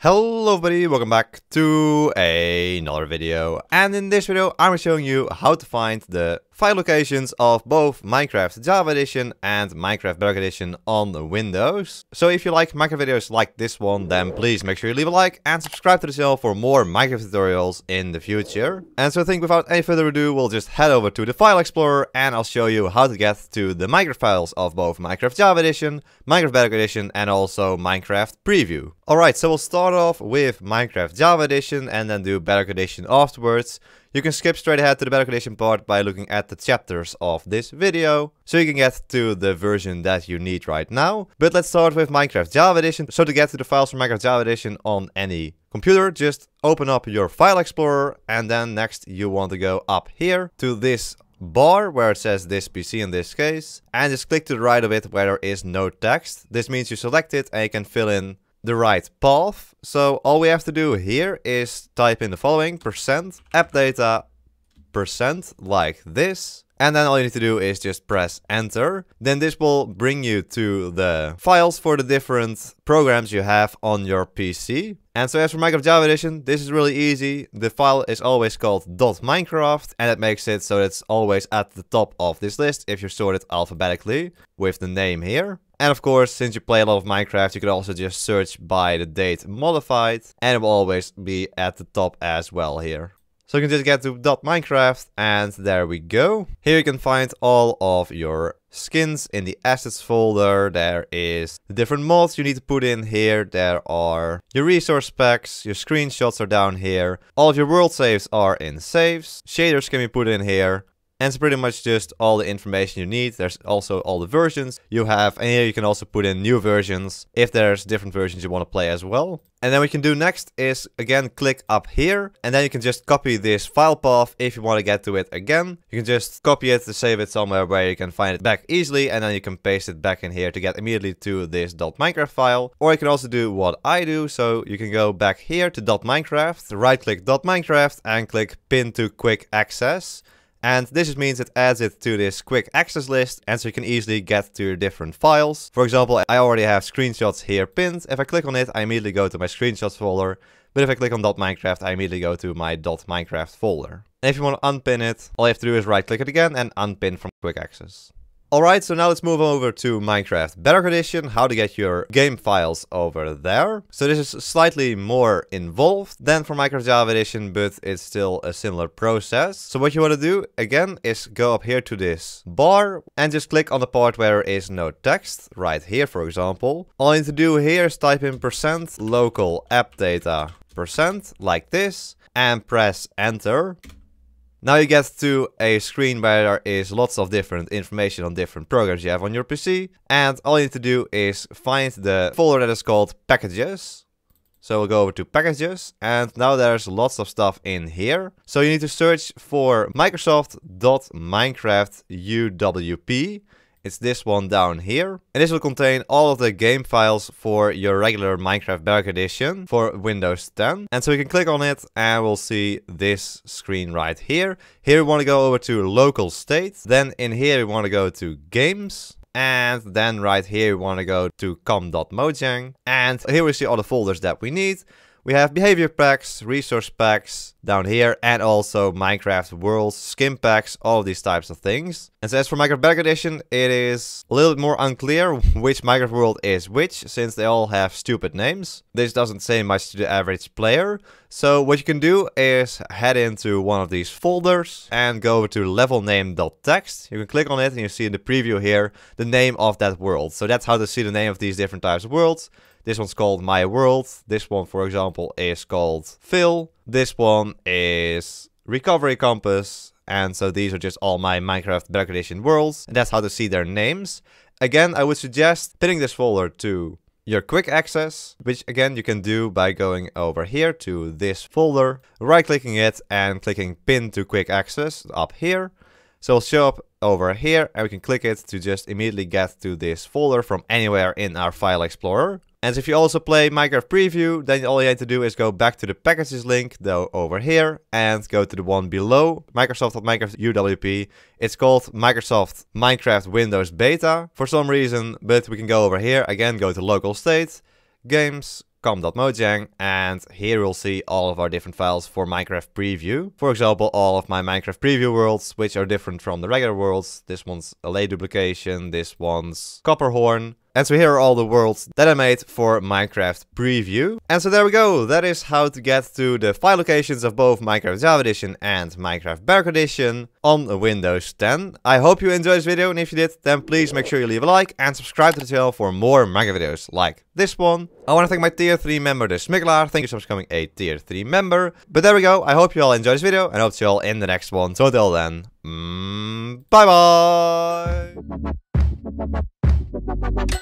Hello everybody, welcome back to another video, and in this video I'm showing you how to find the file locations of both Minecraft Java Edition and Minecraft Bedrock Edition on Windows. So if you like Minecraft videos like this one, then please make sure you leave a like and subscribe to the channel for more Minecraft tutorials in the future. And so I think without any further ado, we'll just head over to the File Explorer and I'll show you how to get to the Minecraft files of both Minecraft Java Edition, Minecraft Bedrock Edition and also Minecraft Preview. Alright, so we'll start off with Minecraft Java Edition and then do Bedrock Edition afterwards. You can skip straight ahead to the Bedrock Edition part by looking at the chapters of this video, so you can get to the version that you need right now. But let's start with Minecraft Java Edition. So to get to the files from Minecraft Java Edition on any computer, just open up your File Explorer and then next you want to go up here to this bar where it says this PC in this case, and just click to the right of it where there is no text. This means you select it and you can fill in the right path. So all we have to do here is type in the following %appdata% like this, and then all you need to do is just press enter. Then this will bring you to the files for the different programs you have on your PC. And so as for Minecraft Java Edition, this is really easy. The file is always called .minecraft and it makes it so it's always at the top of this list if you sort it alphabetically with the name here. And of course, since you play a lot of Minecraft, you can also just search by the date modified and it will always be at the top as well here. So you can just get to .minecraft and there we go. Here you can find all of your skins in the assets folder. There is the different mods you need to put in here. There are your resource packs. Your screenshots are down here. All of your world saves are in saves. Shaders can be put in here. And it's pretty much just all the information you need. There's also all the versions you have. And here you can also put in new versions if there's different versions you want to play as well. And then what you can do next is, again, click up here. And then you can just copy this file path if you want to get to it again. You can just copy it to save it somewhere where you can find it back easily. And then you can paste it back in here to get immediately to this .minecraft file. Or you can also do what I do. So you can go back here to .minecraft, right-click .minecraft, and click Pin to Quick Access. And this just means it adds it to this quick access list, and so you can easily get to your different files. For example, I already have screenshots here pinned. If I click on it, I immediately go to my screenshots folder. But if I click on .minecraft, I immediately go to my .minecraft folder. And if you want to unpin it, all you have to do is right-click it again and unpin from quick access. Alright, so now let's move over to Minecraft Bedrock Edition, how to get your game files over there. So this is slightly more involved than for Minecraft Java Edition, but it's still a similar process. So what you want to do, again, is go up here to this bar and just click on the part where there is no text, right here for example. All you need to do here is type in %localappdata% like this and press enter. Now you get to a screen where there is lots of different information on different programs you have on your PC. And all you need to do is find the folder that is called packages. So we'll go over to packages and now there's lots of stuff in here. So you need to search for Microsoft.MinecraftUWP. It's this one down here. And this will contain all of the game files for your regular Minecraft Bedrock Edition for Windows 10. And so you can click on it and we'll see this screen right here. Here we want to go over to local state. Then in here we want to go to games. And then right here we want to go to com.mojang. And here we see all the folders that we need. We have behavior packs, resource packs down here, and also Minecraft worlds, skin packs, all of these types of things. And so as for Minecraft Bedrock Edition, it is a little bit more unclear which Minecraft world is which, since they all have stupid names. This doesn't say much to the average player. So what you can do is head into one of these folders and go over to levelname.txt. You can click on it and you see in the preview here the name of that world. So that's how to see the name of these different types of worlds. This one's called My World. This one, for example, is called Phil. This one is Recovery Compass. And so these are just all my Minecraft Bedrock Edition worlds. And that's how to see their names. Again, I would suggest pinning this folder to your quick access, which again you can do by going over here to this folder, right-clicking it and clicking Pin to Quick Access up here. So it'll show up over here and we can click it to just immediately get to this folder from anywhere in our File Explorer. And if you also play Minecraft Preview, then all you have to do is go back to the packages link though over here and go to the one below Microsoft.MinecraftUWP. It's called Microsoft Minecraft Windows Beta for some reason, but we can go over here again, go to local state, games, com.mojang, and here we'll see all of our different files for Minecraft Preview. For example, all of my Minecraft Preview worlds, which are different from the regular worlds. This one's LA duplication, this one's Copperhorn. And so here are all the worlds that I made for Minecraft Preview. And so there we go. That is how to get to the file locations of both Minecraft Java Edition and Minecraft Bedrock Edition on Windows 10. I hope you enjoyed this video, and if you did, then please make sure you leave a like and subscribe to the channel for more Minecraft videos like this one. I want to thank my Tier 3 member, the Smiglar. Thank you for becoming a Tier 3 member. But there we go. I hope you all enjoyed this video, and I hope to see you all in the next one. So until then, bye bye. Bye.